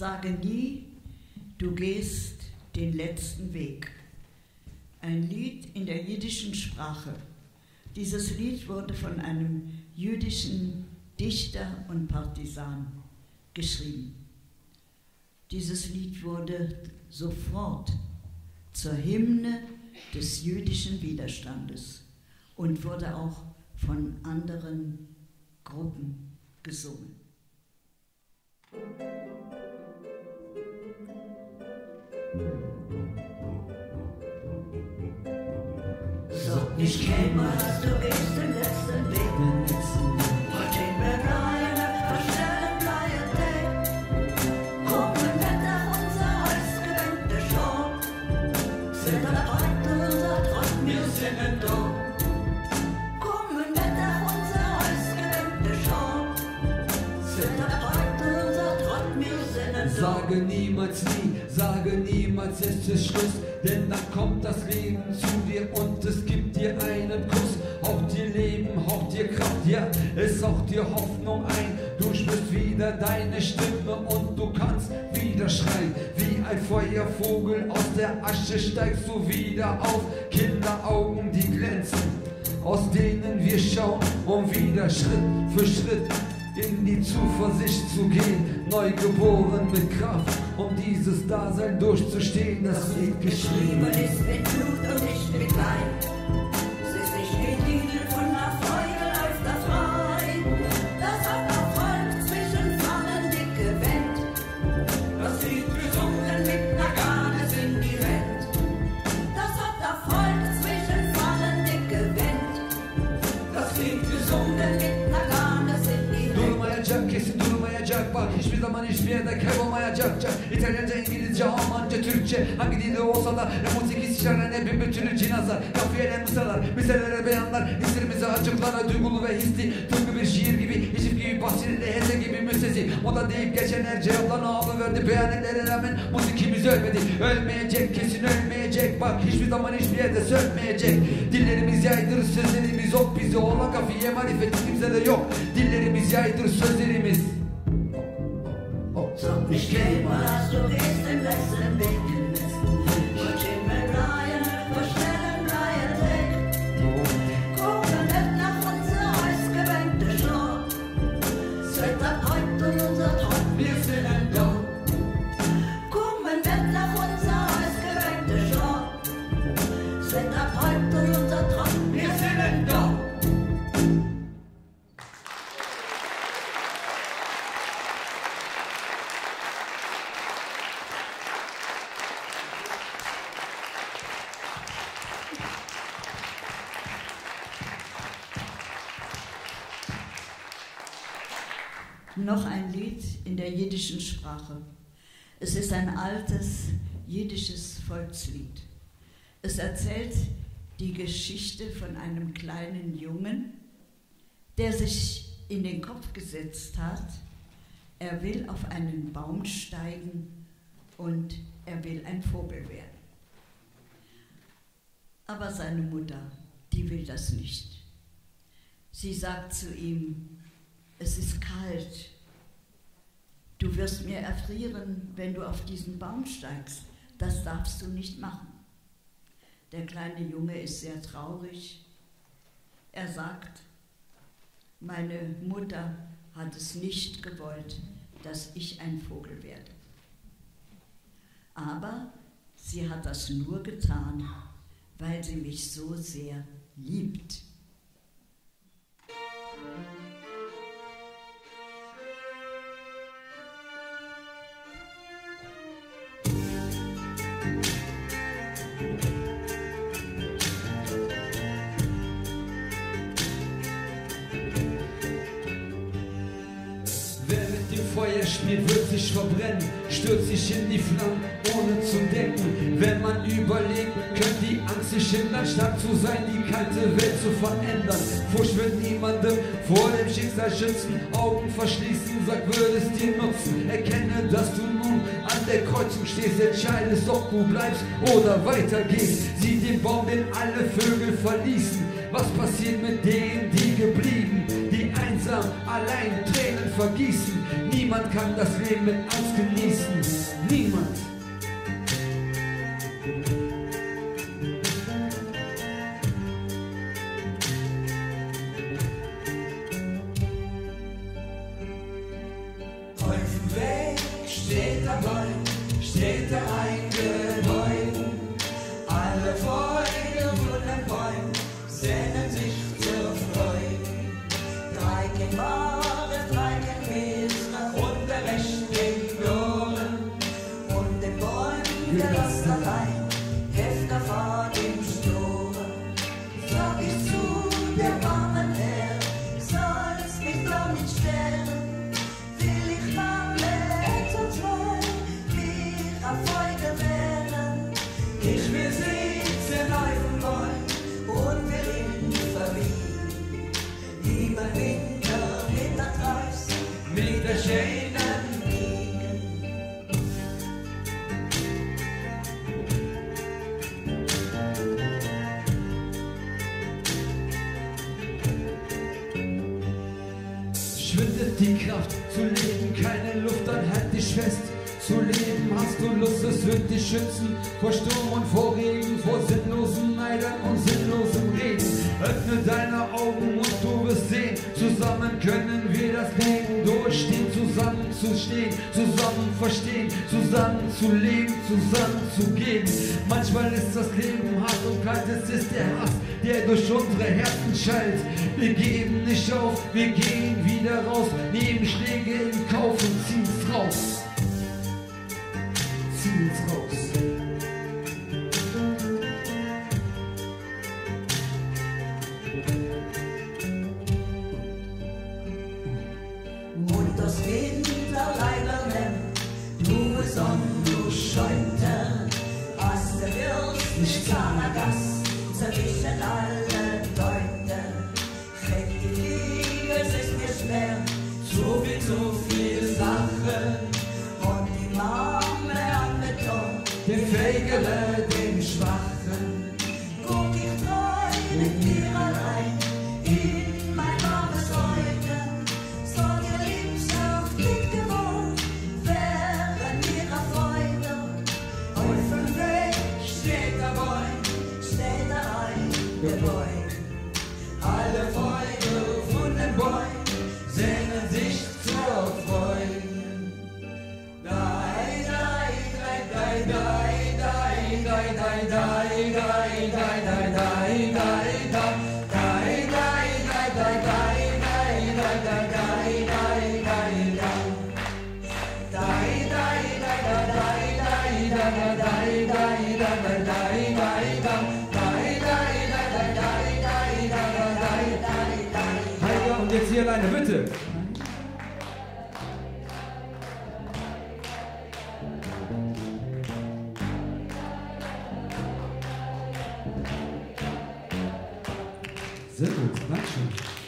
Sage nie, du gehst den letzten Weg. Ein Lied in der jiddischen Sprache. Dieses Lied wurde von einem jüdischen Dichter und Partisan geschrieben. Dieses Lied wurde sofort zur Hymne des jüdischen Widerstandes und wurde auch von anderen Gruppen gesungen. Sag nicht niemals, du gehst den letzten Weg. Sage niemals nie, sage niemals es ist Schluss, denn dann kommt das Leben zu dir und es gibt dir einen Kuss. Haucht dir Leben, haucht dir Kraft, ja, es haucht dir Hoffnung ein. Du spürst wieder deine Stimme und du kannst wieder schreien. Wie ein Feuervogel aus der Asche steigst du wieder auf. Kinderaugen, die glänzen, aus denen wir schauen, um wieder Schritt für Schritt in die Zuversicht zu gehen, neugeboren mit Kraft, um dieses Dasein durchzustehen. Das Lied geschrieben ist mit Blut und nicht mit Leid. Es ist nicht gediehen von der Freude, läuft das rein. Das hat auch Volk zwischen Fahnen dick gewählt. Das Lied gesungen mit einer Gades in die Welt. Das hat auch Volk zwischen Fahnen dick gewählt. Das Lied gesungen mit einer Gades. Kesin durmayacak, bak hiçbir zaman hiçbir yerde kaybolmayacak. İtalyanca, İngilizce, Almanca, Türkçe, hangi dilde olsa da ne müzik işlerine ne bir bütünü cinazlar. Kafiyeler, mısalar, miselere beyanlar, hislerimizi açıklara duygulu ve hisli. Duygu bir şiir gibi, hicip gibi, bahçelide heze gibi müstesi. Moda deyip geçen her cevaplarını alıverdi. Beyanelere rağmen müzikimiz ölmedi. Ölmeyecek, kesin ölmeyecek, bak hiçbir zaman hiçbir yerde sönmeyecek. Dillerimiz yaydır, sözlerimiz ok, bizi ola kafiye marifeti kimse de yok. Dillerimiz yaydır, sözlerimiz. Sag nicht niemals, du gehst den letzten Weg. Wollt immer bleiben, verstellen bleiben weg. Gucken nicht nach unser ausgewängter Schlaf. Seid ab heute unser Traum, wir sind ein Dorf. Gucken nicht nach unser ausgewängter Schlaf. Seid ab heute unser Traum, wir sind ein Dorf. Noch ein Lied in der jiddischen Sprache. Es ist ein altes jiddisches Volkslied. Es erzählt die Geschichte von einem kleinen Jungen, der sich in den Kopf gesetzt hat, er will auf einen Baum steigen und er will ein Vogel werden. Aber seine Mutter, die will das nicht. Sie sagt zu ihm: Es ist kalt. Du wirst mir erfrieren, wenn du auf diesen Baum steigst. Das darfst du nicht machen. Der kleine Junge ist sehr traurig. Er sagt: Meine Mutter hat es nicht gewollt, dass ich ein Vogel werde. Aber sie hat das nur getan, weil sie mich so sehr liebt. Feuer spielt, wird sich verbrennen, stürzt sich in die Flammen, ohne zu denken. Wenn man überlegt, könnte die Angst sich hindern, stark zu sein, die kalte Welt zu verändern. Furcht wird niemandem vor dem Schicksal schützen, Augen verschließen, sag, würde es dir nutzen. Erkenne, dass du nun an der Kreuzung stehst, entscheidest, ob du bleibst oder weitergehst. Sieh den Baum, den alle Vögel verließen. Was passiert mit denen, die geblieben, die einsam, allein Tränen vergießen? Niemand kann das Leben mit Angst genießen. steht er eingebeugt. Alle Freunde von den Bäumen sehnen sich zur Freude. Drei gehen Mare, drei gehen Meere und der Recht gegen Gloren. Und den Bäumen gelassen allein, Hefner fahrt im Sturm. Sag ich zu der warmen Herr, soll es mich doch nicht sterben. Ich will sitzen auf dem Bäumen und wir ihn verlieben. Über Winter, Winterkreis, mit der schönen Wiege. Schwindet die Kraft zu leben, keine Luft, dann halt dich fest. Zu leben hast du Lust, es wird dich schützen vor Sturm und vor Regen, vor sinnlosen Neidern und sinnlosem Reden. Öffne deine Augen und du wirst sehen, zusammen können wir das Leben durchstehen, zusammenzustehen, zusammen verstehen, zusammen zu leben, zusammen zu gehen. Manchmal ist das Leben hart und kalt, es ist der Hass, der durch unsere Herzen schallt. Wir geben nicht auf, wir gehen wieder raus, nehmen Schläge in Kauf und ziehen's raus. Raus. Und das Winterleiberne, du Sonne, du Scheunte, aus der Welt nicht klarer Gast, zerwischen alle Leute. Fängt die Fliege, es ist mir schwer, so viel Sache. Den Fähigere, den Schwachen, guck ich treu mit dir allein in mein warmes Heute. So geliebst auf dich gewohnt, während ihrer Freude. Und vom Weg steht der Bäum, steht der eingebeugt. Alle Freude von den Bäumen sehnen sich zur Freude. Heiko und jetzt hier alleine, bitte! Sehr gut, danke schön.